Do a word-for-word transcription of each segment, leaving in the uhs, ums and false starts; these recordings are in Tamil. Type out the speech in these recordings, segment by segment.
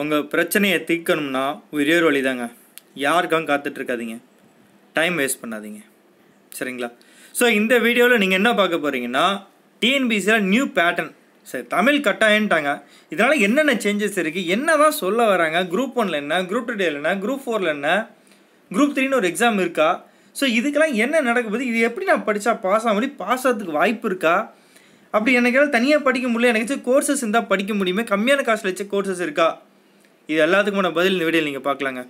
உங்கள் பிரச்சனையை தீர்க்கணும்னா ஒரே ஒரு வழி தாங்க, யாருக்கும் காத்துட்ருக்காதீங்க, டைம் வேஸ்ட் பண்ணாதீங்க, சரிங்களா? ஸோ இந்த வீடியோவில் நீங்கள் என்ன பார்க்க போகிறீங்கன்னா, டிஎன்பிஎஸ்சியில் நியூ பேட்டர்ன், சரி தமிழ் கட்டாயன்ட்டாங்க, இதனால் என்னென்ன சேஞ்சஸ் இருக்குது, என்ன தான் சொல்ல வராங்க, குரூப் ஒன்னில் என்ன, குரூப் டூ டேல என்ன, குரூப் ஃபோரில் என்ன, குரூப் த்ரீன்னு ஒரு எக்ஸாம் இருக்கா, ஸோ இதுக்கெல்லாம் என்ன நடக்குது, இது எப்படி நான் படித்தா பாஸ் ஆக முடியும், பாஸ் ஆகிறதுக்கு வாய்ப்பு இருக்கா, அப்படி எனக்காவது தனியாக படிக்க முடியல, எனக்கு கோர்சஸ் இருந்தால் படிக்க முடியுமே, கம்மியான காசில் வச்ச கோர்சஸ் இருக்கா, இது எல்லாத்துக்குமான பதில் இந்த வீடியோவில் நீங்கள் பார்க்கலாங்க.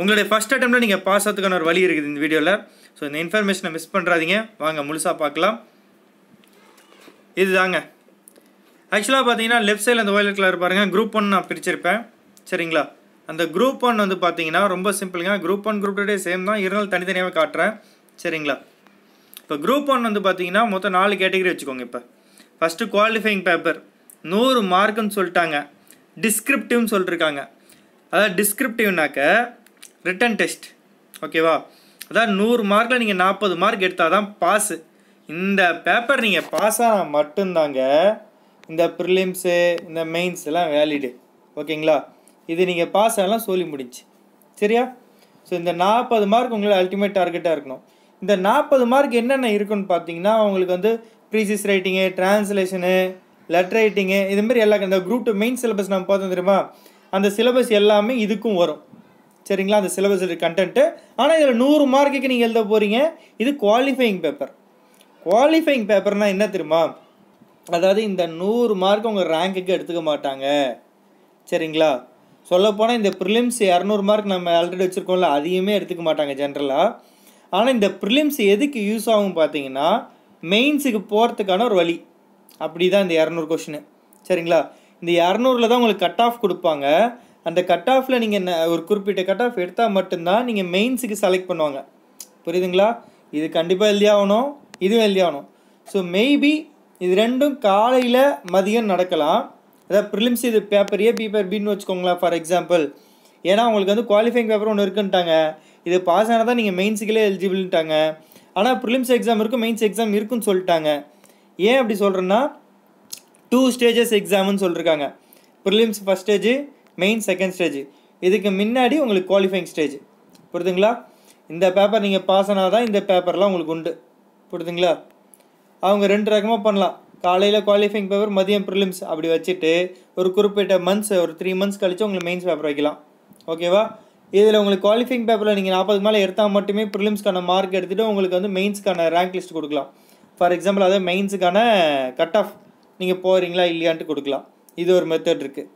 உங்களுடைய ஃபஸ்ட் அட்டெம்ப்டில் நீங்கள் பாஸ் ஆகிறதுக்கான ஒரு வழி இருக்குது இந்த வீடியோவில். ஸோ இந்த இன்ஃபர்மேஷனை மிஸ் பண்ணுறாதீங்க, வாங்க முழுசாக பார்க்கலாம். இது தாங்க ஆக்சுவலாக பார்த்தீங்கன்னா லெஃப்ட் சைடில் அந்த ஒயிலர் கலர் பாருங்கள், குரூப் ஒன் நான் பிரிச்சிருப்பேன், சரிங்களா? அந்த குரூப் ஒன் வந்து பார்த்தீங்கன்னா ரொம்ப சிம்பிளுங்க, group one group two same தான், இருந்தாலும் தனித்தனியாக காட்டுறேன், சரிங்களா? இப்போ குரூப் ஒன் வந்து பார்த்தீங்கன்னா மொத்தம் நாலு கேட்டகரி வச்சுக்கோங்க. இப்போ ஃபஸ்ட்டு குவாலிஃபையிங் பேப்பர் நூறு மார்க்குன்னு சொல்லிட்டாங்க, டிஸ்கிரிப்டிவ்னு சொல்லிட்டுருக்காங்க. அதாவது டிஸ்கிரிப்டிவ்னாக்க ரிட்டன் டெஸ்ட், ஓகேவா? அதாவது நூறு மார்க்கில் நீங்கள் நாற்பது மார்க் எடுத்தால் தான் பாஸு. இந்த பேப்பர் நீங்கள் பாஸ் ஆனால் மட்டும்தாங்க இந்த ப்ரிலிம்ஸு இந்த மெயின்ஸ் எல்லாம் வேலிடு, ஓகேங்களா? இது நீங்கள் பாஸ் ஆகலாம் சொல்லி முடிஞ்சு, சரியா? ஸோ இந்த நாற்பது மார்க் உங்களை அல்டிமேட் டார்கெட்டாக இருக்கணும். இந்த நாற்பது மார்க் என்னென்ன இருக்குன்னு பார்த்தீங்கன்னா அவங்களுக்கு வந்து precis writing, translation, letter writing, இதுமாரி எல்லாம் இந்த குரூப் டூ மெயின் சிலபஸ் நம்ம பார்த்தோம் தெரியுமா, அந்த சிலபஸ் எல்லாமே இதுக்கும் வரும், சரிங்களா? அந்த சிலபஸில் கண்டென்ட்டு. ஆனால் இதில் நூறு மார்க்குக்கு நீங்கள் எழுத போகிறீங்க. இது குவாலிஃபையிங் பேப்பர். குவாலிஃபையிங் பேப்பர்னால் என்ன தெரியுமா, அதாவது இந்த நூறு மார்க் உங்கள் ரேங்க்குக்கு எடுத்துக்க மாட்டாங்க, சரிங்களா? சொல்லப்போனால் இந்த ப்ரிலிம்ஸ் இரநூறு மார்க் நம்ம ஆல்ரெடி வச்சுருக்கோம்ல, அதையுமே எடுத்துக்க மாட்டாங்க ஜென்ரலாக. ஆனால் இந்த ப்ரிலிம்ஸ் எதுக்கு யூஸ் ஆகும் பார்த்தீங்கன்னா மெயின்ஸுக்கு போகிறதுக்கான ஒரு வழி, அப்படி தான் இந்த இரநூறு கொஷினு, சரிங்களா? இந்த இரநூறுல தான் உங்களுக்கு கட் ஆஃப் கொடுப்பாங்க. அந்த கட் ஆஃபில் நீங்கள் ஒரு குறிப்பிட்ட கட் ஆஃப் எடுத்தால் மட்டும்தான் நீங்கள் மெயின்ஸுக்கு செலக்ட் பண்ணுவாங்க, புரியுதுங்களா? இது கண்டிப்பாக எழுதியாகணும், இதுவும் எழுதியாகணும். ஸோ மேபி இது ரெண்டும் காலையில் மதியம் நடக்கலாம். அதாவது ப்ரிலிம்ஸ் இது பேப்பர் ஏ, பேப்பர் பின்னு வச்சுக்கோங்களேன் ஃபார் எக்ஸாம்பிள். ஏன்னா உங்களுக்கு வந்து குவாலிஃபைங் பேப்பர் ஒன்று இருக்குன்ட்டாங்க, இது பாஸ் ஆனால் தான் நீங்கள் மெயின்ஸுக்குள்ளே எலிஜிபிள்ட்டாங்க. ஆனால் ப்ரிலிம்ஸ் எக்ஸாம் இருக்கும், மெயின்ஸ் எக்ஸாம் இருக்குன்னு சொல்லிட்டாங்க. ஏன் அப்படி சொல்கிறேன்னா டூ ஸ்டேஜஸ் எக்ஸாம்னு சொல்லியிருக்காங்க. Prelims first stage, main second stage. இதுக்கு முன்னாடி உங்களுக்கு குவாலிஃபைங் ஸ்டேஜ், புரியுதுங்களா? இந்த பேப்பர் நீங்கள் பாஸ் ஆனால் தான் இந்த பேப்பர்லாம் உங்களுக்கு உண்டு, புரியுதுங்களா? அவங்க ரெண்டு ரகமாக பண்ணலாம், காலையில் குவாலிஃபைங் பேப்பர், மதியம் ப்ரிலிம்ஸ், அப்படி வச்சுட்டு ஒரு குறிப்பிட்ட மந்த்ஸ் ஒரு த்ரீ மந்த்ஸ் கழித்து உங்களுக்கு மெயின்ஸ் பேப்பர் வைக்கலாம், ஓகேவா? இதில் உங்களுக்கு குவாலிஃபைங் பேப்பரில் நீங்கள் நாற்பது மேலே எடுத்தால் மட்டுமே ப்ரிலிம்ஸ்க்கான மார்க் எடுத்துகிட்டு உங்களுக்கு வந்து மெயின்ஸுக்கான ரேங்க் லிஸ்ட் கொடுக்கலாம். ஃபார் எக்ஸாம்பிள் அதாவது மெயின்ஸுக்கான கட் ஆஃப் நீங்கள் போகிறீங்களா இல்லையான்ட்டு கொடுக்கலாம், இது ஒரு மெத்தட் இருக்குது.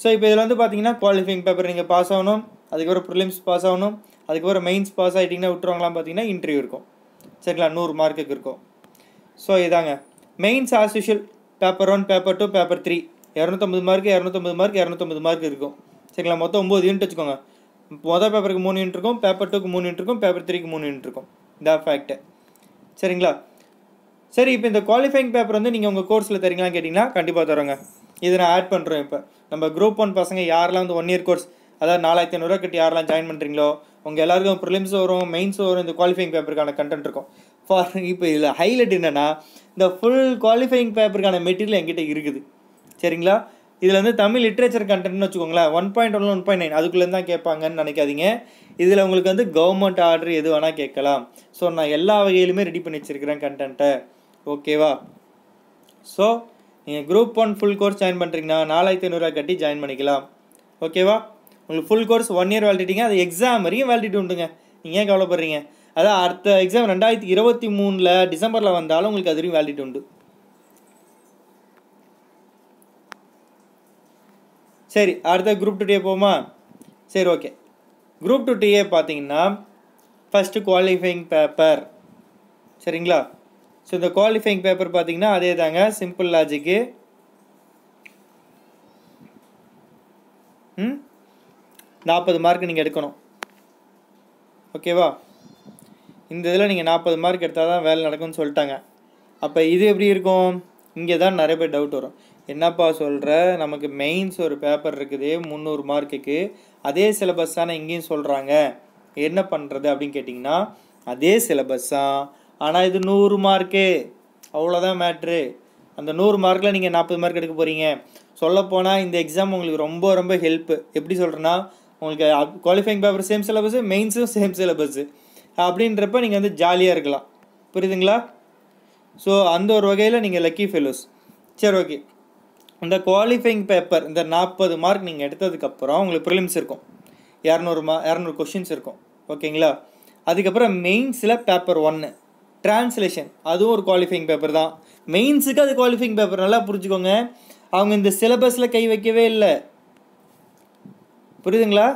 ஸோ இப்போ இதில் வந்து பார்த்தீங்கன்னா குவாலிஃபைங் பேப்பர் நீங்கள் பாஸ் ஆகணும், அதுக்கப்புறம் ப்ரிலிம்ஸ் பாஸ் ஆகணும், அதுக்கப்புறம் மெயின்ஸ் பாஸ் ஆகிட்டிங்கன்னா விட்டுருவாங்களாம் பார்த்தீங்கன்னா இன்டர்வியூ இருக்கும், சரிங்களா? நூறு மார்க்குக்கு இருக்கும். ஸோ இதாங்க mains as usual paper one, paper two, paper three, இரநூத்தம்பது மார்க்கு, இரநூத்தம்பது மார்க், இரநூத்தம்பது மார்க் இருக்கும், சரிங்களா? மொத்தம் ஒம்பது யூனிட் வச்சுக்கோங்க. மொதல் பேப்பருக்கு மூணு யூனிட் இருக்கும், பேப்பர் டூக்கு மூணு யூனிட் இருக்கும், பேப்பர் த்ரீக்கு மூணு யூனிட் இருக்கும், இதான் ஃபேக்ட்டு, சரிங்களா? சரி இப்போ இந்த குவாலிஃபைங் பேப்பர் வந்து நீங்கள் உங்கள் கோர்ஸில் தரீங்களான்னு கேட்டிங்கன்னா கண்டிப்பாக தரோங்க. இதை நான் ஆட் பண்ணுறேன். இப்போ நம்ம குரூப் ஒன் பசங்க யாரெல்லாம் வந்து ஒன் இயர் கோர்ஸ் அதாவது நாலாயிரத்தி ஐநூறுரூவா கட்டி யாரெல்லாம் ஜாயின் பண்ணுறீங்களோ உங்கள் எல்லாருக்கும் ப்ரிலிம்ஸ் வரும், மெயின்ஸ் வரும், இந்த குவாலிஃபைங் பேப்பருக்கான கண்டென்ட் இருக்கும். ஃபார் இப்போ இதில் ஹைலைட் என்னென்னா இந்த ஃபுல் குவாலிஃபையிங் பேப்பருக்கான மெட்டீரியல் என்கிட்ட இருக்குது, சரிங்களா? இதில் வந்து தமிழ் லிட்ரேச்சர் கண்டென்ட்னு வச்சுக்கோங்களேன், one point one one point nine அதுக்குள்ளேருந்து தான் கேட்பாங்கன்னு நினைக்காதீங்க. இதில் உங்களுக்கு வந்து கவர்மெண்ட் ஆர்டர் எது வேணால் கேட்கலாம். ஸோ நான் எல்லா வகையிலுமே ரெடி பண்ணி வச்சுருக்கிறேன் கண்டென்ட்டை, ஓகேவா? ஸோ நீங்கள் group one full course join பண்ணுறீங்கன்னா நாலாயிரத்தி ஐநூறுரூவா கட்டி ஜாயின் பண்ணிக்கலாம், ஓகேவா? உங்களுக்கு ஃபுல் கோர்ஸ் ஒன் இயர் வேலிடிட்டிங்க, அது எக்ஸாம் வரையும் வேலிடிட்டி உண்டுங்க, நீங்கள் ஏன் கவலைப்படுறீங்க? அதான் அடுத்த எக்ஸாம் ரெண்டாயிரத்தி இருபத்தி மூணில் டிசம்பரில் வந்தாலும் உங்களுக்கு அதுவும் வேலிடிட்டி உண்டு. சரி அடுத்த குரூப் டூ டே போமா? சரி ஓகே. குரூப் டூ டே பார்த்தீங்கன்னா ஃபஸ்ட்டு குவாலிஃபையிங் பேப்பர், சரிங்களா? ஸோ இந்த குவாலிஃபையிங் பேப்பர் பார்த்தீங்கன்னா அதே தாங்க, சிம்பிள் லாஜிக்கு. ம் நாற்பது மார்க் நீங்கள் எடுக்கணும், ஓகேவா? இந்த இதில் நீங்கள் நாற்பது மார்க் எடுத்தால் தான் வேலை நடக்கும்னு சொல்லிட்டாங்க. அப்போ இது எப்படி இருக்கும், இங்கே தான் நிறைய பேர் டவுட் வரும், என்னப்பா சொல்கிற, நமக்கு மெயின்ஸ் ஒரு பேப்பர் இருக்குது முந்நூறு மார்க்குக்கு, அதே சிலபஸ் தானே இங்கேயும் சொல்கிறாங்க, என்ன பண்ணுறது அப்படின்னு கேட்டிங்கன்னா அதே சிலபஸ் தான், ஆனால் இது நூறு மார்க்கு, அவ்வளோதான் மேட்ரு. அந்த நூறு மார்க்கில் நீங்கள் நாற்பது மார்க் எடுக்க போகிறீங்க. சொல்லப்போனால் இந்த எக்ஸாம் உங்களுக்கு ரொம்ப ரொம்ப ஹெல்ப்பு. எப்படி சொல்கிறேன்னா உங்களுக்கு குவாலிஃபைங் பேப்பர் சேம் சிலபஸ்ஸு, மெயின்ஸும் சேம் சிலபஸ்ஸு. அப்படின்றப்ப நீங்கள் வந்து ஜாலியாக இருக்கலாம். புரியுதுங்களா? ஸோ அந்த ஒரு வகையில் நீங்கள் லக்கி ஃபெலோஸ். சரி, ஓகே. இந்த குவாலிஃபைங் பேப்பர் இந்த நாற்பது மார்க் நீங்கள் எடுத்ததுக்கப்புறம் உங்களுக்கு ப்ரிலிம்ஸ் இருக்கும், இரநூறு மா இரநூறு கொஷின்ஸ் இருக்கும். ஓகேங்களா? அதுக்கப்புறம் மெயின்ஸில் பேப்பர் ஒன்று டிரான்ஸ்லேஷன், அதுவும் ஒரு குவாலிஃபைங் பேப்பர் தான். மெயின்ஸுக்கு அது குவாலிஃபைங் பேப்பர், நல்லா புரிஞ்சுக்கோங்க. அவங்க இந்த சிலபஸில் கை வைக்கவே இல்லை. புரியுதுங்களா?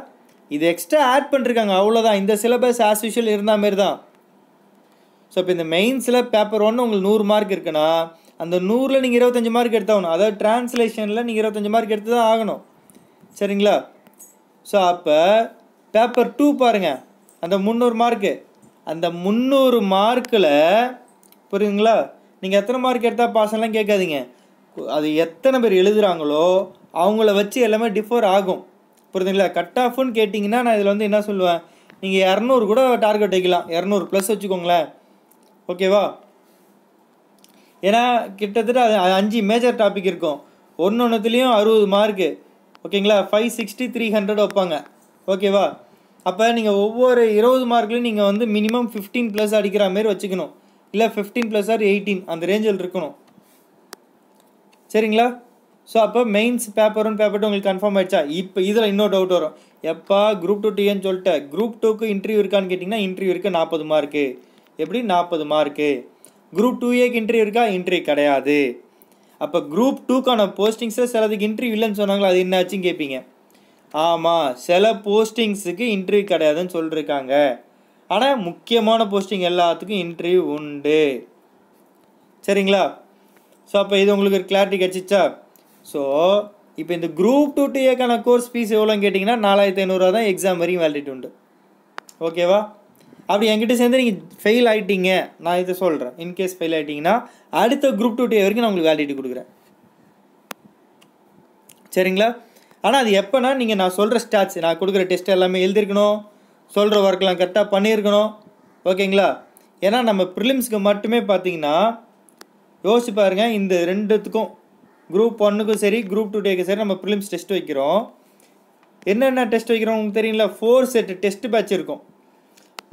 இது எக்ஸ்ட்ரா ஆட் பண்ணிருக்காங்க, அவ்வளோதான். இந்த சிலபஸ் ஆஸ் யூஷுவல் இருந்தால் மாரி தான். ஸோ இப்போ இந்த மெயின்ஸில் பேப்பர் ஒன்று உங்களுக்கு நூறு மார்க் இருக்குன்னா அந்த நூறில் நீங்கள் இருபத்தஞ்சி மார்க் எடுத்தாகணும். அதாவது டிரான்ஸ்லேஷனில் நீங்கள் இருபத்தஞ்சி மார்க் எடுத்து தான் ஆகணும். சரிங்களா? ஸோ அப்போ பேப்பர் டூ பாருங்கள், அந்த முந்நூறு மார்க்கு. அந்த முந்நூறு மார்க்கில் புரியுதுங்களா, நீங்கள் எத்தனை மார்க் எடுத்தால் பாசம்லாம் கேட்காதீங்க. அது எத்தனை பேர் எழுதுகிறாங்களோ அவங்கள வச்சு எல்லாமே டிஃபர் ஆகும். புரியுதுங்களா? கட் ஆஃப்னு கேட்டிங்கன்னா நான் இதில் வந்து என்ன சொல்லுவேன், நீங்கள் இரநூறு கூட டார்கெட் வைக்கலாம், இரநூறு ப்ளஸ் வச்சுக்கோங்களேன். ஓகேவா? ஏன்னா கிட்டத்தட்ட அது அஞ்சு மேஜர் டாபிக் இருக்கும், ஒன்று ஒன்றுத்துலேயும் அறுபது மார்க்கு. ஓகேங்களா? ஃபைவ் சிக்ஸ்டி த்ரீ ஹண்ட்ரட் வைப்பாங்க. ஓகேவா? அப்போ நீங்கள் ஒவ்வொரு இருபது மார்க்லையும் நீங்கள் வந்து மினிமம் ஃபிஃப்டீன் ப்ளஸ் அடிக்கிற மாரி வச்சுக்கணும். இல்லை ஃபிஃப்டீன் ப்ளஸ் ஆர் எயிட்டீன், அந்த ரேஞ்சில் இருக்கணும். சரிங்களா? ஸோ அப்போ mains paper one paper two உங்களுக்கு கன்ஃபார்ம் ஆகிடுச்சா? இப்போ இதில் இன்னொரு டவுட் வரும், எப்போ குரூப் டூ டிஎன்னு சொல்லிட்டு குரூப் டூக்கு இன்டர்வியூ இருக்கான்னு கேட்டிங்கன்னா இன்டர்வியூ இருக்குது, நாற்பது மார்க்கு. எப்படி நாற்பது மார்க்கு? குரூப் டூ ஏக்கு இன்டர்வியூ இருக்கா? இன்டர்வியூ கிடையாது. அப்போ குரூப் டூக்கான போஸ்டிங்ஸில் சிலதுக்கு இன்டர்வியூ இல்லைன்னு சொன்னாங்களா, அது என்ன ஆச்சுன்னு கேட்பீங்க. ஆமாம், சில போஸ்டிங்ஸுக்கு இன்டர்வியூ கிடையாதுன்னு சொல்லியிருக்காங்க. ஆனால் முக்கியமான போஸ்டிங் எல்லாத்துக்கும் இன்டர்வியூ உண்டு. சரிங்களா? ஸோ அப்போ இது உங்களுக்கு ஒரு கிளாரிட்டி கிடச்சிச்சா? ஸோ இப்போ இந்த குரூப் டூ டூ ஏக்கான கோர்ஸ் ஃபீஸ் எவ்வளோன்னு கேட்டிங்கன்னா நாலாயிரத்தி ஐநூறுரூவா தான் எக்ஸாம் வரைக்கும் வேலிடிட்டி உண்டு. ஓகேவா? அப்படி என்கிட்ட சேர்ந்து நீங்கள் ஃபெயில் ஆகிட்டீங்க, நான் இதை சொல்கிறேன், இன்கேஸ் ஃபெயில் ஆகிட்டிங்கன்னா அடுத்த குரூப் டூ டே வரைக்கும் நான் உங்களுக்கு வேலிடிட்டி கொடுக்குறேன். சரிங்களா? ஆனால் அது எப்போனா நீங்கள் நான் சொல்கிற ஸ்டாட்ஸ், நான் கொடுக்குற டெஸ்ட் எல்லாமே எழுதியிருக்கணும், சொல்கிற ஒர்க்கெலாம் கரெக்டாக பண்ணியிருக்கணும். ஓகேங்களா? ஏன்னா நம்ம ப்ரிலிம்ஸ்க்கு மட்டுமே பார்த்தீங்கன்னா யோசிச்சு பாருங்கள், இந்த ரெண்டுத்துக்கும் குரூப் ஒன்றுக்கும் சரி குரூப் டூ டேக்கும் சரி நம்ம ப்ரிலிம்ஸ் டெஸ்ட் வைக்கிறோம். என்னென்ன டெஸ்ட் வைக்கிறோம் உங்களுக்கு தெரியுங்களா? ஃபோர் செட் டெஸ்ட் பேட்ச் இருக்கும்,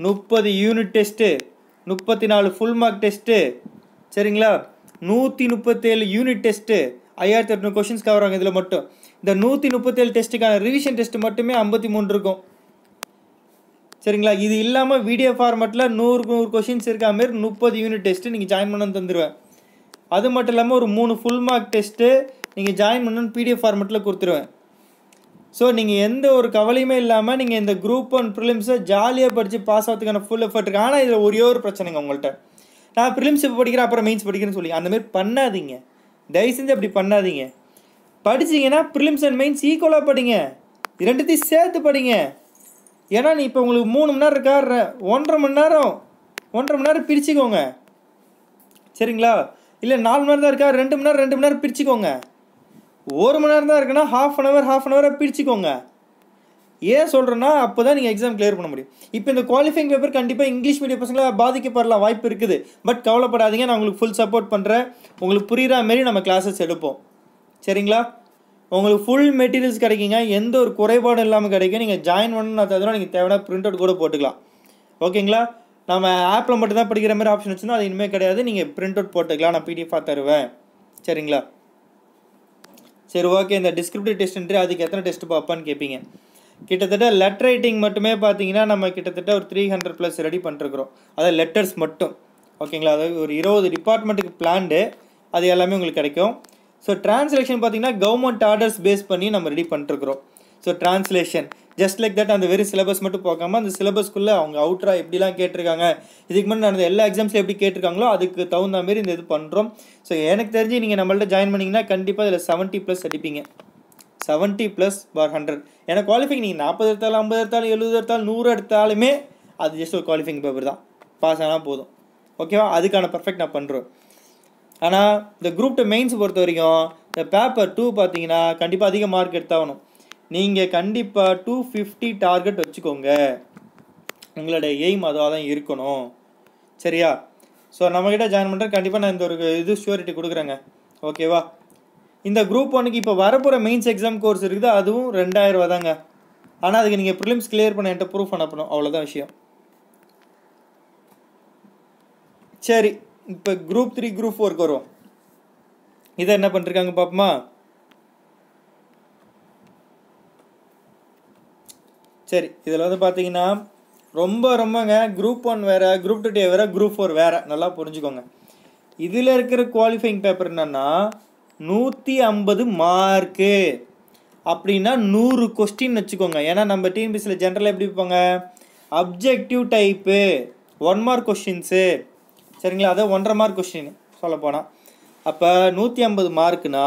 முப்பது யூனிட் டெஸ்ட்டு, முப்பத்தி நாலு ஃபுல் மார்க் டெஸ்ட்டு. சரிங்களா? நூற்றி முப்பத்தேழு யூனிட் டெஸ்ட்டு, ஐயாயிரத்தி எட்நூறு கொஷின்ஸ் கவர் ஆகும். இதில் மட்டும் இந்த நூற்றி முப்பத்தேழு டெஸ்ட்டுக்கான ரிவிஷன் டெஸ்ட்டு மட்டுமே ஐம்பத்தி மூணு இருக்கும். சரிங்களா? இது இல்லாமல் வீடியோ ஃபார்மேட்டில் நூறு நூறு கொஷின்ஸ் இருக்கா மாரி முப்பது யூனிட் டெஸ்ட்டு நீங்கள் ஜாயின் பண்ணணும்னு தந்துடுவேன். அது மட்டும் இல்லாமல் ஒரு மூணு ஃபுல் மார்க் டெஸ்ட்டு நீங்கள் ஜாயின் பண்ணணும்னு பிடிஎஃப் ஃபார்மேட்டில் கொடுத்துருவேன். ஸோ நீங்கள் எந்த ஒரு கவலையுமே இல்லாமல் நீங்கள் இந்த குரூப் ஒன் ப்ரிலிம்ஸை ஜாலியாக படித்து பாஸ் ஆகிறதுக்கான ஃபுல் எஃபர்ட் இருக்குது. ஆனால் இதில் ஒரே ஒரு பிரச்சனைங்க உங்கள்கிட்ட, நான் ப்ரிலிம்ஸ் இப்போ படிக்கிறேன் அப்புறம் மெயின்ஸ் படிக்கிறேன்னு சொல்லி அந்தமாரி பண்ணாதீங்க. தயவு செஞ்சு அப்படி பண்ணாதீங்க. படிச்சிங்கன்னா ப்ரிலிம்ஸ் அண்ட் மெயின்ஸ் ஈக்குவலாக படிங்க, ரெண்டுத்தையும் சேர்த்து படிங்க. ஏன்னா நீ இப்போ உங்களுக்கு மூணு மணி நேரம் இருக்கா, ஒன்றரை மணி நேரம் ஒன்றரை மணி நேரம் பிரிச்சுக்கோங்க. சரிங்களா? இல்லை நாலு மணி நேரம் தான் இருக்கா, ரெண்டு மணி நேரம் ரெண்டு மணி நேரம் பிரிச்சுக்கோங்க. ஒரு மணி நேரம் தான் இருக்குன்னா half an hour half an ஹவராக பிரிச்சுக்கோங்க. ஏன் சொல்கிறேன்னா அப்போ தான் நீங்கள் எக்ஸாம் கிளியர் பண்ண முடியும். இப்போ இந்த குவாலிஃபைங் பேப்பர் கண்டிப்பாக இங்கிலீஷ் மீடியம் பசங்களை பாதிக்கப்படலாம் வாய்ப்பு இருக்குது. பட் கவலைப்படாதீங்க, நான் உங்களுக்கு ஃபுல் சப்போர்ட் பண்ணுறேன். உங்களுக்கு புரிகிற மாரி நம்ம கிளாஸஸ் எடுப்போம். சரிங்களா? உங்களுக்கு ஃபுல் மெட்டீரியல்ஸ் கிடைக்குங்க, எந்த ஒரு குறைபாடும் இல்லாமல் கிடைக்கும். நீங்கள் ஜாயின் பண்ணணும்னா தவிர நீங்கள் தேவையான பிரிண்ட் அவுட் கூட போட்டுக்கலாம். ஓகேங்களா? நம்ம ஆப்பில் மட்டும்தான் படிக்கிற மாதிரி ஆப்ஷன் வச்சுருந்தோம், அது இனிமேல் கிடையாது. நீங்கள் பிரிண்ட் அவுட் போட்டுக்கலாம், நான் பிடிஎஃபாக தருவேன். சரிங்களா? சரி, ஓகே. இந்த டிஸ்கிரிப்டிவ் டெஸ்ட்ன்றே அதுக்கு எத்தனை டெஸ்ட் பார்ப்பான்னு கேட்பீங்க. கிட்டத்தட்ட லெட்டர் ரைட்டிங் மட்டுமே பார்த்தீங்கன்னா நம்ம கிட்டத்தட்ட ஒரு த்ரீ ஹண்ட்ரட் ப்ளஸ் ரெடி பண்ணிருக்கிறோம், அதாவது லெட்டர்ஸ் மட்டும். ஓகேங்களா? அதாவது ஒரு இருபது டிபார்ட்மெண்ட்டுக்கு பிளான்டு, அது எல்லாமே உங்களுக்கு கிடைக்கும். ஸோ டிரான்ஸ்லேஷன் பார்த்தீங்கன்னா கவர்மெண்ட் ஆர்டர்ஸ் பேஸ் பண்ணி நம்ம ரெடி பண்ணிருக்கிறோம். So translation just like that, அந்த வெறும் சிலபஸ் மட்டும் பார்க்காம அந்த சிலபஸ்க்குள்ளே அவங்க அவுட்டராக எப்படிலாம் கேட்டிருக்காங்க, இதுக்கு முன்னாடி நடந்த எல்லா எக்ஸாம்ஸில் எப்படி கேட்டிருக்காங்களோ அதுக்கு தகுந்த மாரி இந்த இது பண்ணுறோம். ஸோ எனக்கு தெரிஞ்சு நீங்கள் நம்மள்ட்ட ஜாயின் பண்ணிங்கன்னா கண்டிப்பாக இதில் செவன்ட்டி ப்ளஸ் அடிப்பீங்க, செவன்ட்டி ப்ளஸ் பார் ஹண்ட்ரட். ஏன்னா குவாலிஃபைங் நீங்கள் நாற்பது எடுத்தாலும் ஐம்பது எடுத்தாலும் எழுபது எடுத்தாலும் நூறு எடுத்தாலுமே அது ஜஸ்ட் ஒரு குவாலிஃபைங் பேப்பர் தான், பாஸ் ஆனால் போதும். ஓகேவா? அதுக்கான பர்ஃபெக்ட் நான் பண்ணுறேன். ஆனால் இந்த குரூப் டூ மெயின்ஸ் பொறுத்த வரைக்கும் இந்த பேப்பர் டூ பார்த்தீங்கன்னா கண்டிப்பாக அதிக மார்க் எடுத்தாகணும். நீங்கள் கண்டிப்பாக டூ ஃபிஃப்டி டார்கெட் வச்சுக்கோங்க, உங்களோட எய்ம் அதுவாக தான் இருக்கணும். சரியா? ஸோ நம்மக்கிட்ட ஜாயின் பண்ணுறேன், கண்டிப்பாக நான் இந்த ஒரு இது ஷூரிட்டி கொடுக்குறேங்க. ஓகேவா இந்த குரூப் ஒன்னுக்கு இப்ப வரப்போற மெயின்ஸ் எக்ஸாம் கோர்ஸ் இருக்குது அதுவும் ரெண்டாயிரம் ரூபாய் தான்ங்க ஆனா அதுக்கு நீங்க prelims clear பண்ண என்கிட்ட proof அனுப்பணும் அவ்வளவுதான் விஷயம் சரி இப்போ group three group four க்கு வரோம் இத என்ன பண்றாங்க பாப்பமா சரி இதல வந்து பாத்தீங்கன்னா ரொம்ப ரொம்பங்க group one வேற group two வேற group four வேற நல்லா புரிஞ்சுக்கோங்க இதுல இருக்கிற குவாலிஃபையிங் பேப்பர் என்னன்னா நூற்று ஐம்பது மார்க் அப்படினா நூறு क्वेश्चन வெச்சுக்கோங்க ஏனா நம்ம T N P S C ல ஜெனரலா எப்படி போவாங்க objective type one mark questions சரிங்களா அத one and a half mark question சொல்ல போனா அப்ப நூற்று ஐம்பது மார்க்னா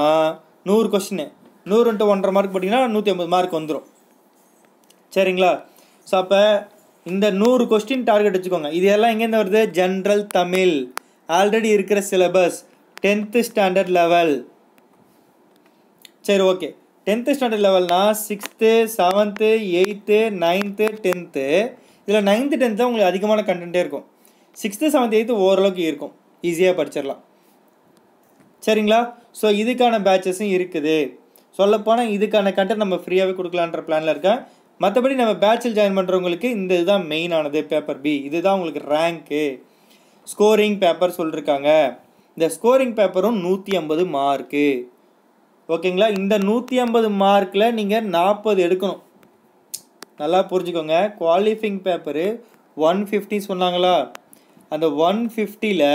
நூறு क्वेश्चन நூறு into one and a half mark போடினா நூற்று ஐம்பது மார்க் வந்துரும் சரிங்களா சோ அப்ப இந்த நூறு क्वेश्चन டார்கெட் வெச்சுக்கோங்க இது எல்லாம் எங்க இருந்து வருது ஜெனரல் தமிழ் ஆல்ரெடி இருக்கிற சிலபஸ் tenth standard level சரி ஓகே tenth standard level னா sixth seventh eighth ninth tenth இதுல ninth tenth தான் உங்களுக்கு அதிகமான கண்டென்ட்டே இருக்கும் sixth seventh eighth ஓரளவுக்கு இருக்கும் ஈஸியா படிச்சிரலாம் சரிங்களா சோ இதுக்கான பேட்சஸும் இருக்குது சொல்லப்போனா இதுக்கான கண்டென்ட் நம்ம ஃப்ரீயாவே கொடுக்கலாம்ன்ற பிளான்ல இருக்கேன் மத்தபடி நம்ம பேட்ச்ல ஜாயின் பண்றவங்களுக்கு இந்த இதுதான் மெயின் ஆனது பேப்பர் B இதுதான் உங்களுக்கு ரேங்க் ஸ்கோரிங் பேப்பர் சொல்லிருக்காங்க இந்த ஸ்கோரிங் பேப்பரும் நூற்று ஐம்பது மார்க் ஓகேங்களா இந்த நூற்று ஐம்பது மார்க்ல நீங்க நாற்பது எடுக்கணும் நல்லா புரிஞ்சுக்கோங்க குவாலிஃபையிங் பேப்பர் நூற்று ஐம்பது சொன்னாங்களா அந்த நூற்று ஐம்பது ல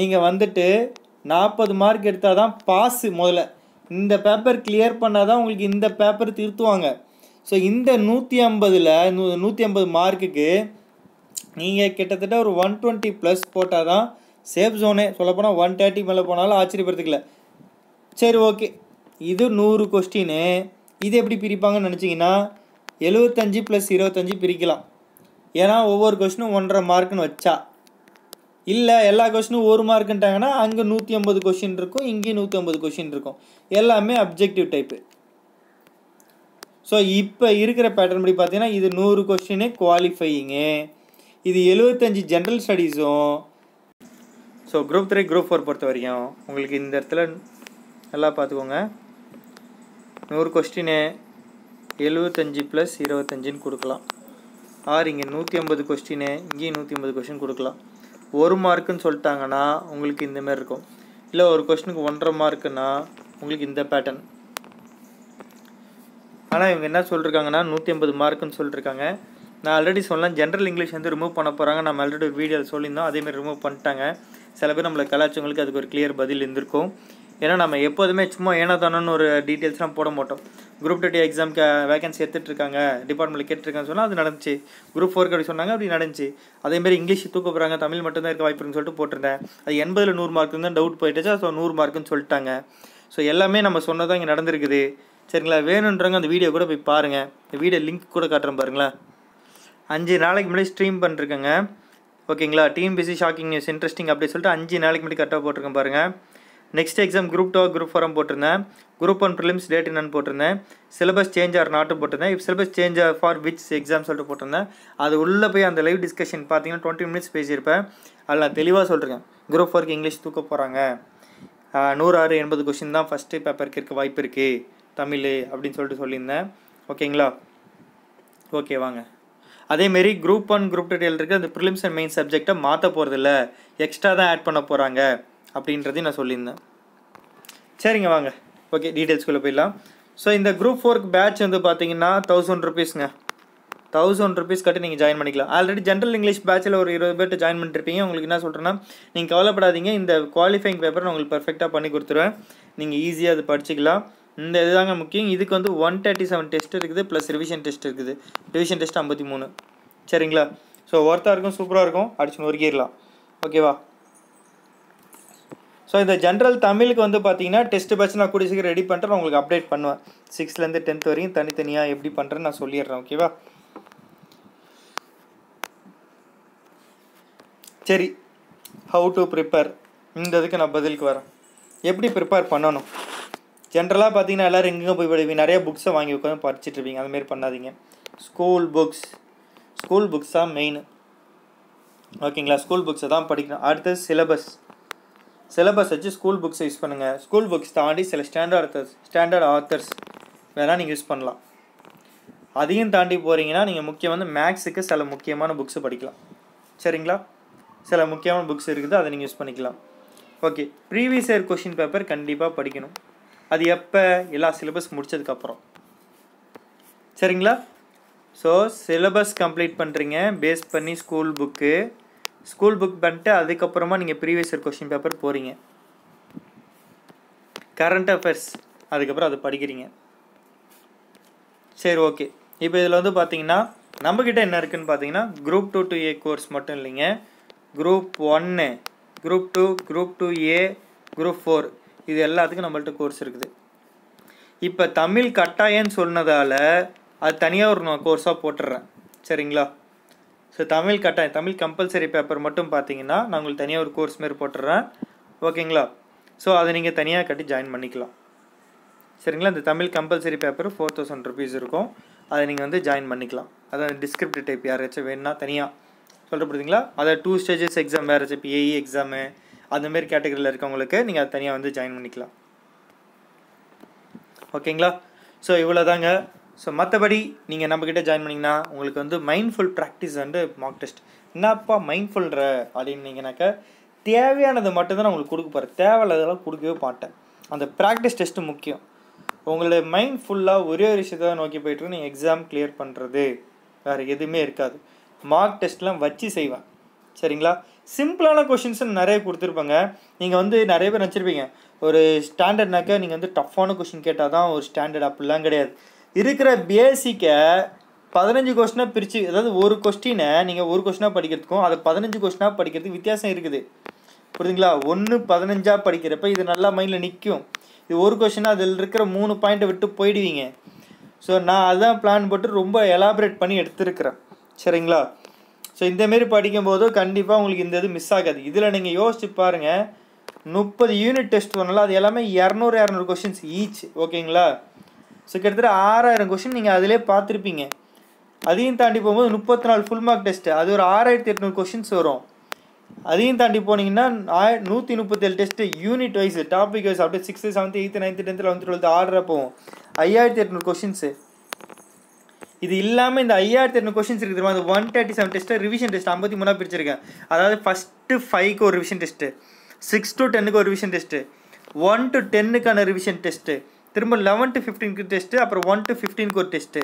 நீங்க வந்துட்டு நாற்பது மார்க் எடுத்தா தான் பாஸ் முதல்ல இந்த பேப்பர் கிளியர் பண்ணாதான் உங்களுக்கு இந்த பேப்பர் திருத்துவாங்க சோ இந்த நூற்று ஐம்பது ல நூற்று ஐம்பது மார்க்குக்கு நீங்க கிட்டத்தட்ட ஒரு one twenty பிளஸ் போட்டா தான் சேஃப் ஜோனே சொல்லப்போனா one thirty மேல போனால ஆச்சரியப்படுத்துக்கல சரி ஓகே இது நூறு क्वेश्चन இது எப்படி பிரிப்பாங்கன்னு நினைச்சீங்கன்னா எழுபத்தஞ்சு plus இருபத்தஞ்சு பிரிக்கலாம் ஏனா ஒவ்வொரு क्वेश्चनும் one and a half மார்க்னு வச்சா இல்ல எல்லா क्वेश्चनும் ஒரு மார்க்ன்றாங்கன்னா அங்க நூற்று ஐம்பது क्वेश्चन இருக்கும் இங்க நூற்று ஐம்பது क्वेश्चन இருக்கும் எல்லாமே ஆப்ஜெக்டிவ் டைப் சோ இப்போ இருக்கிற பேட்டர்ன் படி பாத்தீங்கன்னா இது நூறு क्वेश्चन குவாலிஃபையிங் இது எழுபத்தஞ்சு ஜெனரல் ஸ்டடீஸும் so group three group four பொறுத்த வரைக்கும் உங்களுக்கு இந்த இடத்துல நல்லா பாத்துக்கோங்க நூறு क्वेश्चन எழுபத்தஞ்சு plus இருபத்தஞ்சு ன்னு கொடுக்கலாம் ஆர் இங்க நூற்று ஐம்பது क्वेश्चन இங்க நூற்று ஐம்பது क्वेश्चन கொடுக்கலாம் ஒரு மார்க் ன்னு சொல்லிட்டாங்கனா உங்களுக்கு இந்த மாதிரி இருக்கும் இல்ல ஒரு क्वेश्चन க்கு one and a half மார்க்னா உங்களுக்கு இந்த பேட்டர்ன் ஆனா இவங்க என்ன சொல்றாங்கன்னா நூற்று ஐம்பது மார்க் ன்னு சொல்லிருக்காங்க நான் ஆல்ரெடி சொன்னேன் ஜெனரல் இங்கிலீஷ் வந்து ரிமூவ் பண்ண போறாங்க நான் ஆல்ரெடி வீடியோல சொல்லிருந்தோம் அதே மாதிரி ரிமூவ் பண்ணிட்டாங்க சில பேர் நம்மள கலாச்சங்களுக்கு அதுக்கு ஒரு கிளியர் பதில் இருந்திருக்கும் ஏனா நம்ம எப்பவுமே சும்மா ஏனதானன்னு ஒரு டீடைல்ஸ்லாம் போட மாட்டோம் குரூப் two எக்ஸாம்க்கு வேகன்சி எடுத்துட்டு இருக்காங்க டிபார்ட்மென்ட்ல கேட்டிருக்காங்க சொன்னா அது நடந்துச்சு குரூப் four க்கு அப்படி சொன்னாங்க அப்படி நடந்துச்சு அதே மாதிரி இங்கிலீஷ் தூக்க போறாங்க தமிழ் மட்டும் தான் இருக்க வாய்ப்புன்னு சொல்லிட்டு போட்டுட்டேன் அது எண்பதுல நூறு மார்க் தான் டவுட் போயிடுச்சு சோ நூறு மார்க்னு சொல்லிட்டாங்க சோ எல்லாமே நம்ம சொன்னதா இங்க நடந்துருக்குது சரிங்களா வேணும்ன்றவங்க அந்த வீடியோ கூட போய் பாருங்க இந்த வீடியோ லிங்க் கூட காட்றேன் பாருங்களா அஞ்சு நாளைக்கு முன்னாடி ஸ்ட்ரீம் பண்ணிருக்கங்க ஓகேங்களா team busy shocking news interesting அப்படி சொல்லிட்டு அஞ்சு நாளைக்கு முன்னாடி கட் ஆஃப் போட்டுருக்கேன் பாருங்க next exam group two group four போட்டுருந்தேன் குரூப் one prelims டேட் என்னன்னு போட்டுருந்தேன் சிலபஸ் சேஞ்ச் ஆர் நாட் போட்டுருந்தேன் if syllabus change or for which exam சொல்லிட்டு போட்டுருந்தேன் அது உள்ள போய் அந்த லைவ் டிஸ்கஷன் பார்த்தீங்கன்னா டுவெண்ட்டி மினிட்ஸ் பேசியிருப்பேன் அதில் நான் தெளிவாக சொல்லிருக்கேன் குரூப் four க்கு இங்கிலீஷ் தூக்க போகிறாங்க நூறு ஆறு எண்பது கொஸ்டின் தான் ஃபஸ்ட்டு பேப்பருக்கு இருக்க வாய்ப்பு இருக்குது தமிழ் அப்படின்னு சொல்லிட்டு சொல்லியிருந்தேன் ஓகேங்களா ஓகே வாங்க அதே மாதிரி group one group two ல இருக்க அந்த prelims and main subject மாத்த போறது இல்ல எக்ஸ்ட்ரா தான் ஆட் பண்ண போறாங்க அப்படின்றதை நான் சொல்லிருந்தேன் சரிங்க வாங்க ஓகே டீடைல்ஸ் குள்ள போய்லாம் சோ இந்த group four க்கு பேட்ச் வந்து பாத்தீங்கன்னா one thousand rupeesங்க one thousand rupees கட்டி நீங்க ஜாயின் பண்ணிக்கலாம் ஆல்ரெடி ஜெனரல் இங்கிலீஷ் பேட்ச்ல ஒரு இருபது பேர் ஜாயின் பண்ணிருப்பீங்க உங்களுக்கு என்ன சொல்றேன்னா நீங்க கவலைப்படாதீங்க இந்த குவாலிஃபையிங் பேப்பர் நான் உங்களுக்கு பெர்ஃபெக்ட்டா பண்ணி கொடுத்துறேன் நீங்க ஈஸியா இது படிச்சிக்கலாம் இந்த இதுதாங்க முக்கியம் இதுக்கு வந்து one thirty-seven டெஸ்ட் இருக்குது ப்ளஸ் ரிவிஷன் டெஸ்ட் இருக்குது ரிவிஷன் டெஸ்ட் ஐம்பத்தி மூணு சரிங்களா சோ வர்த்தா இருக்கும் சூப்பரா இருக்கும் அடிச்சு நொறுக்கிரலாம் ஓகேவா சோ இந்த ஜெனரல் தமிழுக்கு வந்து பாத்தீங்கன்னா டெஸ்ட் பேட்ச் நான் கூடி சீக்கிரம் ரெடி பண்றேன் உங்களுக்கு அப்டேட் பண்ணுவேன் sixth ல இருந்து tenth வரைக்கும் தனித்தனியா எப்படி பண்றேன்னு நான் சொல்லிறேன் ஓகேவா சரி how to prepare இந்த இதுக்கு நான் பதிலுக்கு வரேன் எப்படி ப்ரிப்பேர் பண்ணனும் ஜெனரலா பாத்தீங்கன்னா எல்லாரும் எங்கங்க போய் படிப்பீங்க நிறைய books வாங்கி உட்கார்ந்து படிச்சிட்டு இருப்பீங்க அந்த மாதிரி பண்ணாதீங்க ஸ்கூல் books ஸ்கூல் books ஆ மெயின் ஓகேங்களா ஸ்கூல் books தான் படிக்கணும் அடுத்து சிலபஸ் சிலபஸ் வச்சு ஸ்கூல் புக்ஸை யூஸ் பண்ணுங்கள். ஸ்கூல் புக்ஸ் தாண்டி சில ஸ்டாண்டர்ட் ஆத்தர்ஸ் ஸ்டாண்டர்ட் ஆத்தர்ஸ் வேணால் நீங்கள் யூஸ் பண்ணலாம். அதையும் தாண்டி போகிறீங்கன்னா நீங்கள் முக்கியம் வந்து மேக்ஸுக்கு சில முக்கியமான புக்ஸு படிக்கலாம். சரிங்களா, சில முக்கியமான புக்ஸ் இருக்குது, அதை நீங்கள் யூஸ் பண்ணிக்கலாம். Okay, previous year question paper கண்டிப்பாக படிக்கணும். அது எப்போ? எல்லா சிலபஸ் முடித்ததுக்கப்புறம். சரிங்களா, ஸோ சிலபஸ் கம்ப்ளீட் பண்ணுறீங்க பேஸ் பண்ணி ஸ்கூல் புக்கு, ஸ்கூல் புக் பண்ணிட்டு அதுக்கப்புறமா நீங்கள் ப்ரீவியஸ் இயர் கொஷின் பேப்பர் போகிறீங்க, கரண்ட் அஃபேர்ஸ், அதுக்கப்புறம் அதை படிக்கிறீங்க. சரி, ஓகே. இப்போ இதில் வந்து பார்த்தீங்கன்னா நம்மக்கிட்ட என்ன இருக்குதுன்னு பார்த்தீங்கன்னா group two to A course மட்டும் இல்லைங்க, குரூப் ஒன்று, group two, group two A, group four, இது எல்லாத்துக்கும் நம்மள்ட்ட கோர்ஸ் இருக்குது. இப்போ தமிழ் கட்டாயன்னு சொன்னதால் அது தனியாக ஒரு நான் கோர்ஸாக போட்டுடுறேன். சரிங்களா, ஸோ தமிழ் கட்டாயம் தமிழ் கம்பல்சரி பேப்பர் மட்டும் பார்த்தீங்கன்னா நான் உங்களுக்கு தனியாக ஒரு கோர்ஸ் மாரி போட்டுடுறேன். ஓகேங்களா, ஸோ அதை நீங்கள் தனியாக கட்டி ஜாயின் பண்ணிக்கலாம். சரிங்களா, இந்த Tamil compulsory paper four thousand rupees இருக்கும், அதை நீங்கள் வந்து ஜாயின் பண்ணிக்கலாம். அதான் டிஸ்கிரிப்டிவ் டைப் யாராச்சும் வேணுன்னா தனியாக சொல்கிற புரியுதுங்களா, அதை டூ ஸ்டேஜஸ் எக்ஸாம் வேறு பிஏஇ எக்ஸாமு அதுமாரி கேட்டகரியில் இருக்கவங்களுக்கு நீங்கள் அதை தனியாக வந்து ஜாயின் பண்ணிக்கலாம். ஓகேங்களா, ஸோ இவ்வளோ தாங்க. ஸோ மற்றபடி நீங்கள் நம்மக்கிட்ட ஜாயின் பண்ணிங்கன்னா உங்களுக்கு வந்து mindful practice and mark test. என்னப்பா மைண்ட்ஃபுல்ற அப்படின்னீங்கன்னாக்கா தேவையானது மட்டும்தான் நான் உங்களுக்கு கொடுக்க போகிறேன், தேவையில்லாதெல்லாம் கொடுக்கவே மாட்டேன். அந்த ப்ராக்டிஸ் டெஸ்ட்டு முக்கியம். உங்களோட மைண்ட் ஃபுல்லாக ஒரே ஒரு விஷயத்தான் நோக்கி போய்ட்டு நீங்கள் எக்ஸாம் கிளியர் பண்ணுறது, வேறு எதுவுமே இருக்காது. மார்க் டெஸ்ட்லாம் வச்சு செய்வேன். சரிங்களா, சிம்பிளான கொஷின்ஸ் நிறைய கொடுத்துருப்பாங்க. நீங்கள் வந்து நிறைய பேர் நினச்சிருப்பீங்க ஒரு ஸ்டாண்டர்ட்னாக்கா நீங்கள் வந்து டஃப்பான கொஷின் கேட்டால் தான் ஒரு ஸ்டாண்டர்ட், அப்படிலாம் கிடையாது. இருக்கிற பேசிக்கை பதினஞ்சு கொஸ்டினாக பிரித்து, அதாவது ஒரு கொஸ்டினை நீங்கள் ஒரு கொஸ்டினாக படிக்கிறதுக்கும் அதை பதினஞ்சு கொஸ்டினாக படிக்கிறதுக்கு வித்தியாசம் இருக்குது. புரியுதுங்களா, ஒன்று பதினஞ்சாக படிக்கிறப்ப இது நல்லா மைண்டில் நிற்கும். இது ஒரு கொஸ்டினாக அதில் இருக்கிற மூணு பாயிண்ட்டை விட்டு போயிடுவீங்க. ஸோ நான் அதுதான் பிளான் போட்டு ரொம்ப எலாபரேட் பண்ணி எடுத்துருக்கிறேன். சரிங்களா, ஸோ இந்தமாரி படிக்கும்போது கண்டிப்பாக உங்களுக்கு இந்த இது மிஸ் ஆகாது. இதில் நீங்கள் யோசிச்சு பாருங்கள், முப்பது யூனிட் டெஸ்ட் பண்ணலாம், அது எல்லாமே இரநூறு இரநூறு கொஸ்டின்ஸ் ஈச். ஓகேங்களா, ஸோ கிட்டத்தட்ட ஆறாயிரம் கொஸ்டின் நீங்கள் அதிலே பார்த்துருப்பீங்க. அதையும் தாண்டி போகும்போது முப்பத்தி நாலு ஃபுல் மார்க் டெஸ்ட்டு, அது ஒரு ஆறாயிரத்தி எட்நூறு கொஸ்டின்ஸ் வரும். அதையும் தாண்டி போனீங்கன்னா ஆய நூற்றி முப்பத்தேழு test unit wise topic wise, அப்படியே sixth seventh eighth ninth tenth eleventh twelfth ஆர்டராக போகும். ஐயாயிரத்தி எட்நூறு கொஷின்ஸு. இது இல்லாமல் இந்த ஐயாயிரத்தி எட்நூறு கொஷின்ஸ் இருக்குது தெரியுமா, அந்த one thirty seven test revision test ஐம்பத்தி மூணாக பிரிச்சிருக்கேன். அதாவது ஃபஸ்ட்டு ஃபைவ்க்கு ஒரு ரிவிஷன் டெஸ்ட்டு, சிக்ஸ் டு டென்னுக்கு ஒரு ரிவிஷன் டெஸ்ட்டு, ஒன் டு டென்னுக்கான ரிவிஷன் டெஸ்ட்டு, திரும்ப லெவன் டு ஃபிஃப்டீனுக்கு டெஸ்ட்டு, அப்புறம் ஒன் டு ஃபிஃப்டீனுக்கு ஒரு டெஸ்ட்டு.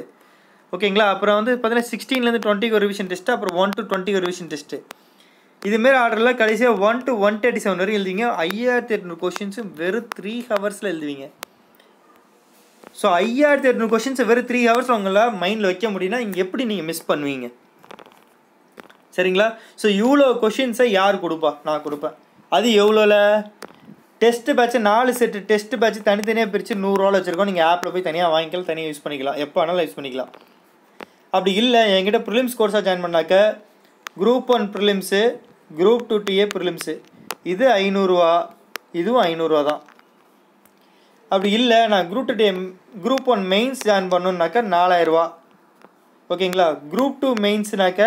ஓகேங்களா, அப்புறம் வந்து பார்த்தீங்கன்னா சிக்ஸ்டீன்லேருந்து டுவெண்ட்டிக்கு ஒரு ரிவிஷன் டெஸ்ட்டு, அப்புறம் ஒன் டு டுவெண்ட்டிக்கு ஒரு ரிவிஷன் டெஸ்ட்டு. இதுமாரி ஆர்டரில் கடைசியாக one to one thirty seven வரைக்கும் எழுதிங்க. ஐயாயிரத்தி எட்நூறு கொஷின்ஸும் வெறும் த்ரீ ஹவர்ஸில் எழுதுவீங்க. ஸோ ஐயாயிரத்தி எட்நூறு கொஷின்ஸை வெறும் த்ரீ ஹவர்ஸ் உங்களால் மைண்டில் வைக்க முடியும்னா இங்கே எப்படி நீங்கள் மிஸ் பண்ணுவீங்க? சரிங்களா, ஸோ இவ்வளோ கொஷின்ஸை யார் கொடுப்பா? நான் கொடுப்பேன். அது எவ்வளோவில்? டெஸ்ட்டு பேட்சு நாலு செட்டு டெஸ்ட்டு பேட்சு தனித்தனியாக பிரித்து நூறுரூவாவில் வச்சுருக்கோம். நீங்கள் ஆப்பில் போய் தனியாக வாங்கிக்கலாம், தனியாக யூஸ் பண்ணிக்கலாம், எப்போ வேணாலும் யூஸ் பண்ணிக்கலாம். அப்படி இல்லை என்கிட்ட ப்ரிலிம்ஸ் கோர்ஸாக ஜாயின் பண்ணாக்க group one prelims, group two DA prelims, இது ஐநூறுரூவா, இதுவும் ஐநூறுரூவா தான். அப்படி இல்லை நான் group two DA group one mains join பண்ணணுன்னாக்கா நாலாயிரரூவா. ஓகேங்களா, குரூப் டூ மெயின்ஸுனாக்க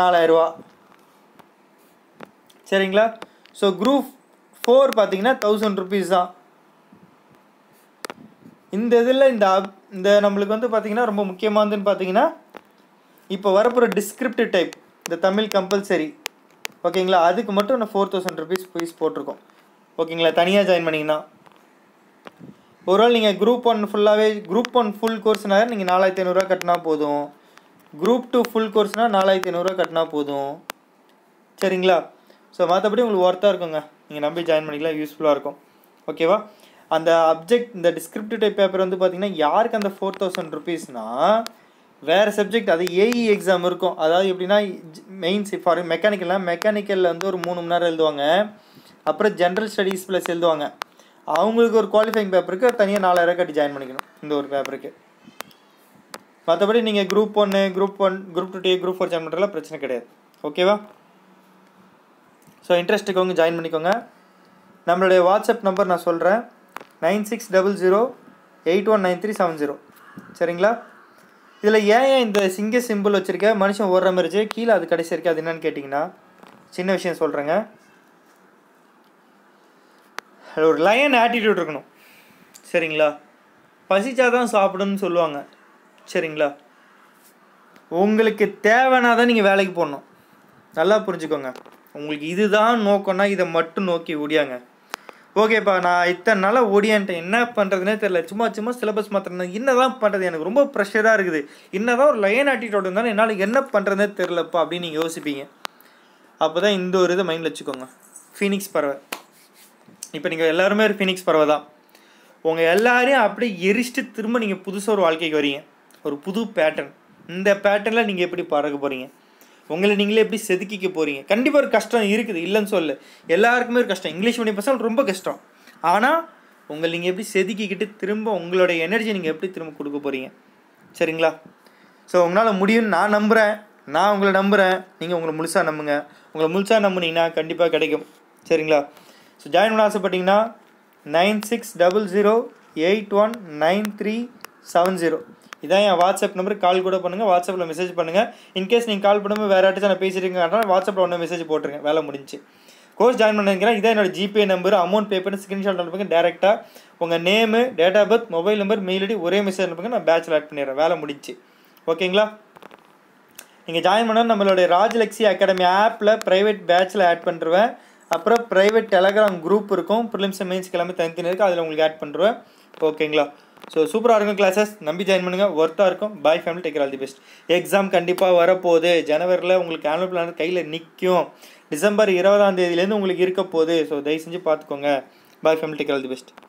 நாலாயிரரூவா. சரிங்களா, ஸோ குரூப் ஃபோர் பார்த்தீங்கன்னா தௌசண்ட் ருபீஸ் தான். இந்த இதில் இந்த இந்த நம்மளுக்கு வந்து பார்த்திங்கன்னா ரொம்ப முக்கியமானதுன்னு பார்த்தீங்கன்னா இப்போ வரப்போகிற டிஸ்கிரிப்டிவ் டைப் இந்த தமிழ் கம்பல்சரி. ஓகேங்களா, அதுக்கு மட்டும் நான் ஃபோர் தௌசண்ட் ருபீஸ் ஃபீஸ் போட்டிருக்கோம். ஓகேங்களா, தனியாக ஜாயின் பண்ணிங்கன்னா ஒருவேளை நீங்கள் குரூப் ஒன் ஃபுல்லாகவே குரூப் ஒன் ஃபுல் கோர்ஸ்னால் நீங்கள் நாலாயிரத்தி ஐநூறுரூவா கட்டினா போதும், குரூப் டூ ஃபுல் கோர்ஸ்னால் நாலாயிரத்தி ஐநூறுரூவா கட்டினா போதும். சரிங்களா, ஸோ மற்றபடி உங்களுக்கு ஒர்த்தாக இருக்குங்க, நீங்கள் நம்பி ஜாயின் பண்ணிக்கலாம், யூஸ்ஃபுல்லாக இருக்கும். ஓகேவா, அந்த அப்ஜெக்ட் இந்த டிஸ்கிரிப்டிவ் டைப் பேப்பர் வந்து பார்த்திங்கன்னா யாருக்கு அந்த ஃபோர் தௌசண்ட் ருபீஸ்னால் வேறு சப்ஜெக்ட் அது ஏஇ எக்ஸாம் இருக்கும். அதாவது எப்படின்னா மெயின்ஸ் ஃபார் மெக்கானிக்கல்னால் மெக்கானிக்கலில் வந்து ஒரு மூணு மணி நேரம் எழுதுவாங்க, அப்புறம் ஜென்ரல் ஸ்டடீஸ் ப்ளஸ் எழுதுவாங்க. அவங்களுக்கு ஒரு குவாலிஃபைங் பேப்பருக்கு தனியாக நாலாயிரம் கட்டி ஜாயின் பண்ணிக்கணும் இந்த ஒரு பேப்பருக்கு. மற்றபடி நீங்கள் குரூப் ஒன்று group one group two A group four join பண்ணுறதுலாம் பிரச்சனை கிடையாது. ஓகேவா, ஸோ இன்ட்ரெஸ்ட் இருக்கவங்க ஜாயின் பண்ணிக்கோங்க. நம்மளுடைய வாட்ஸ்அப் நம்பர் நான் சொல்கிறேன், nine six double zero eight one nine three seven zero. சரிங்களா, இதில் ஏன் ஏன் இந்த சிங்க சிம்பிள் வச்சுருக்க மனுஷன் ஓடுற மாதிரி இருந்துச்சு கீழே அது கடைசி இருக்குது, அது என்னன்னு கேட்டிங்கன்னா சின்ன விஷயம் சொல்கிறேங்க. ஒரு லயன் ஆட்டிட்யூட் இருக்கணும் சரிங்களா. பசிச்சாதான் சாப்பிடணும்னு சொல்லுவாங்க சரிங்களா. உங்களுக்கு தேவைன்னா தான் நீங்கள் வேலைக்கு போடணும். நல்லா புரிஞ்சுக்கோங்க. உங்களுக்கு இதுதான் நோக்கம்னா இதை மட்டும் நோக்கி ஓடியாங்க. ஓகேப்பா நான் இத்தனை நாளாக ஓடியான்ட்டேன், என்ன பண்ணுறதுனே தெரில, சும்மா சும்மா சிலபஸ் மாத்திரம் என்ன தான் பண்ணுறது, எனக்கு ரொம்ப ப்ரெஷராக இருக்குது, என்ன தான் ஒரு லயன் ஆட்டிட்யூட் இருந்தாலும் என்னால் என்ன பண்ணுறதுனே தெரிலப்பா அப்படின்னு நீங்கள் யோசிப்பீங்க. அப்போ தான் இந்த ஒரு இதை மைண்டில் வச்சுக்கோங்க. ஃபீனிக்ஸ் பறவை. இப்போ நீங்கள் எல்லாருமே ஒரு ஃபீனிக்ஸ் பறவை தான். உங்கள் எல்லாரையும் அப்படியே எரிச்சிட்டு திரும்ப நீங்கள் புதுசாக ஒரு வாழ்க்கைக்கு வரீங்க. ஒரு புது பேட்டர்ன். இந்த பேட்டர்னில் நீங்கள் எப்படி பறக்க போகிறீங்க, உங்களை நீங்களே எப்படி செதுக்கிக்க போகிறீங்க. கண்டிப்பாக ஒரு கஷ்டம் இருக்குது, இல்லைன்னு சொல்ல, எல்லாருக்குமே ஒரு கஷ்டம். இங்கிலீஷ் மீடியம் பசங்க ரொம்ப கஷ்டம். ஆனால் உங்களை நீங்கள் எப்படி செதுக்கிக்கிட்டு திரும்ப உங்களோட எனர்ஜி நீங்கள் எப்படி திரும்ப கொடுக்க போகிறீங்க சரிங்களா. ஸோ உங்களால் முடியும்னு நான் நம்புகிறேன். நான் உங்களை நம்புகிறேன். நீங்கள் உங்களை முழுசாக நம்புங்க. உங்களை முழுசாக நம்புனீங்கன்னா கண்டிப்பாக கிடைக்கும் சரிங்களா. ஸோ ஜாயின் பண்ண ஆசைப்பட்டிங்கன்னா nine six double zero eight one nine three seven zero இதான் என் வாட்ஸ்அப் நம்பர். கால் கூட பண்ணுங்கள், வாட்ஸ்அப்பில் மெசேஜ் பண்ணுங்கள். இன்கேஸ் நீங்கள் கால் பண்ணும்போது வேறு யார்ட்டாச்சும் நான் பேசியிருக்கேன், வாட்ஸ்அப்பில் ஒன்று மெசேஜ் போட்டுருங்க. வேலை முடிஞ்சு கோர்ஸ் ஜாயின் பண்ணிக்கிறேன். இதான் என்னோடய ஜிபே நம்பர். அமௌண்ட் பே பண்ணி ஸ்க்ரீன்ஷாட் அனுப்புங்க. டேரெக்டாக உங்கள் name, date of birth, mobile number, mail ID ஒரே மெசேஜ் அனுப்புங்க. நான் பேட்சில் ஆட் பண்ணிடுறேன். வேலை முடிஞ்சு ஓகேங்களா. நீங்கள் ஜாயின் பண்ணால் நம்மளுடைய ராஜலக்ஷ்மி அகாடமி ஆப்பில் ப்ரைவேட் பேட்சில் ஆட் பண்ணுறேன். அப்புறம் ப்ரைவேட் டெலகிராம் குரூப் இருக்கும். ப்ரிலிம்ஸ் மெயின்ஸ்க்கு எல்லாமே தனித்தனி இருக்குது. அதில் உங்களுக்கு ஆட் பண்ணுறேன் ஓகேங்களா. ஸோ சூப்பராக இருக்கும் கிளாஸஸ். நம்பி ஜாயின் பண்ணுங்கள். ஒர்த்தாக இருக்கும். Bye family. Take all the best. Exam கண்டிப்பாக வரப்போகுது. ஜனவரியில் உங்களுக்கு ஆனுவல் பிளான் கையில் நிற்கும். டிசம்பர் இருபதாம் தேதியிலேருந்து உங்களுக்கு இருக்க போகுது. ஸோ தயவு செஞ்சு பார்த்துக்கோங்க. Bye family. Take all the best.